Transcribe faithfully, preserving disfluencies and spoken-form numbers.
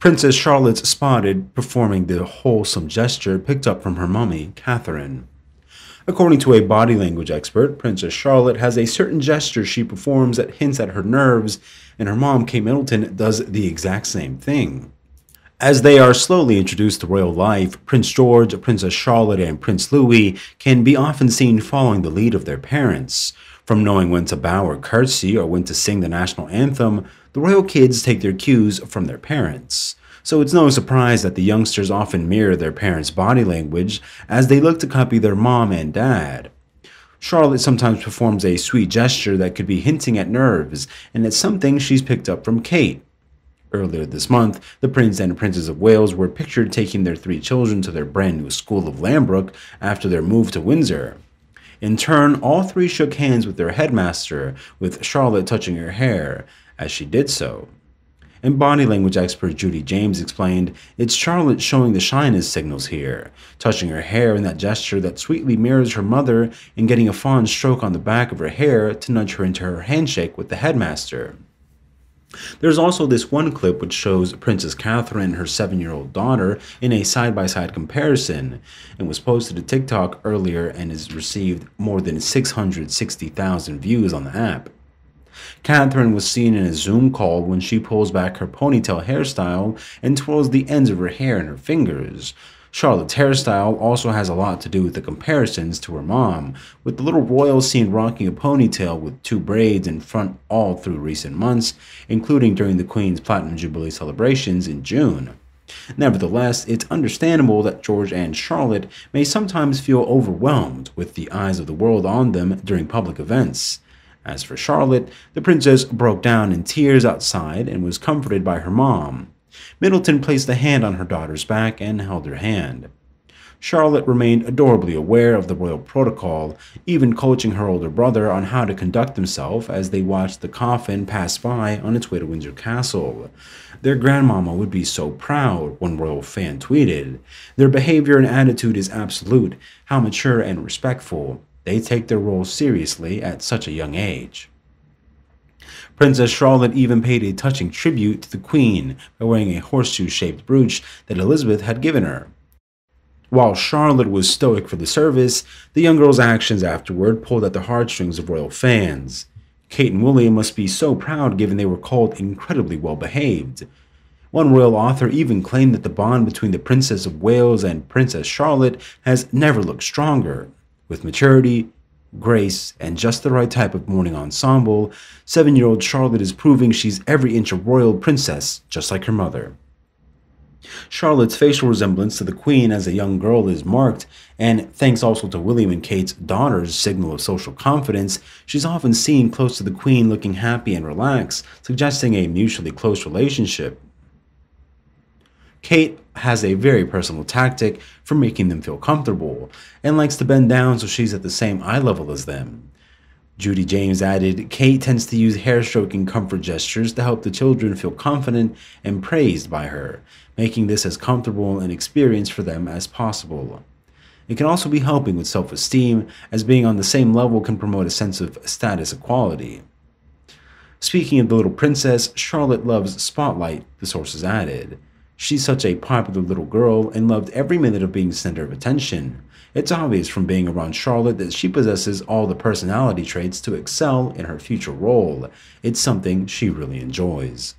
Princess Charlotte, spotted performing the wholesome gesture picked up from her mummy, Catherine. According to a body language expert, Princess Charlotte has a certain gesture she performs that hints at her nerves, and her mom, Kate Middleton, does the exact same thing. As they are slowly introduced to royal life, Prince George, Princess Charlotte, and Prince Louis can be often seen following the lead of their parents. From knowing when to bow or curtsy or when to sing the national anthem, the royal kids take their cues from their parents. So it's no surprise that the youngsters often mirror their parents' body language as they look to copy their mom and dad. Charlotte sometimes performs a sweet gesture that could be hinting at nerves, and it's something she's picked up from Kate. Earlier this month, the Prince and Princess of Wales were pictured taking their three children to their brand new school of Lambrook after their move to Windsor. In turn, all three shook hands with their headmaster, with Charlotte touching her hair as she did so. And body language expert Judy James explained, "It's Charlotte showing the shyness signals here, touching her hair in that gesture that sweetly mirrors her mother and getting a fond stroke on the back of her hair to nudge her into her handshake with the headmaster." There's also this one clip which shows Princess Catherine and her seven-year-old daughter in a side-by-side comparison, and was posted to TikTok earlier and has received more than six hundred sixty thousand views on the app. Catherine was seen in a Zoom call when she pulls back her ponytail hairstyle and twirls the ends of her hair in her fingers. Charlotte's hairstyle also has a lot to do with the comparisons to her mom, with the little royal seen rocking a ponytail with two braids in front all through recent months, including during the Queen's Platinum Jubilee celebrations in June. Nevertheless, it's understandable that George and Charlotte may sometimes feel overwhelmed with the eyes of the world on them during public events. As for Charlotte, the princess broke down in tears outside and was comforted by her mom. Middleton placed a hand on her daughter's back and held her hand. Charlotte remained adorably aware of the royal protocol, even coaching her older brother on how to conduct himself as they watched the coffin pass by on its way to Windsor Castle. "Their grandmama would be so proud," one royal fan tweeted. "Their behavior and attitude is absolute. How mature and respectful. They take their role seriously at such a young age." Princess Charlotte even paid a touching tribute to the Queen by wearing a horseshoe-shaped brooch that Elizabeth had given her. While Charlotte was stoic for the service, the young girl's actions afterward pulled at the heartstrings of royal fans. Kate and William must be so proud given they were called incredibly well-behaved. One royal author even claimed that the bond between the Princess of Wales and Princess Charlotte has never looked stronger. With maturity, grace, and just the right type of morning ensemble, seven-year-old Charlotte is proving she's every inch a royal princess, just like her mother. Charlotte's facial resemblance to the Queen as a young girl is marked, and thanks also to William and Kate's daughter's signal of social confidence, she's often seen close to the Queen looking happy and relaxed, suggesting a mutually close relationship. Kate has a very personal tactic for making them feel comfortable, and likes to bend down so she's at the same eye level as them. Judy James added, "Kate tends to use hair-stroking comfort gestures to help the children feel confident and praised by her, making this as comfortable an experience for them as possible. It can also be helping with self-esteem, as being on the same level can promote a sense of status equality." Speaking of the little princess, Charlotte loves spotlight, the sources added. "She's such a popular little girl and loved every minute of being the center of attention. It's obvious from being around Charlotte that she possesses all the personality traits to excel in her future role. It's something she really enjoys."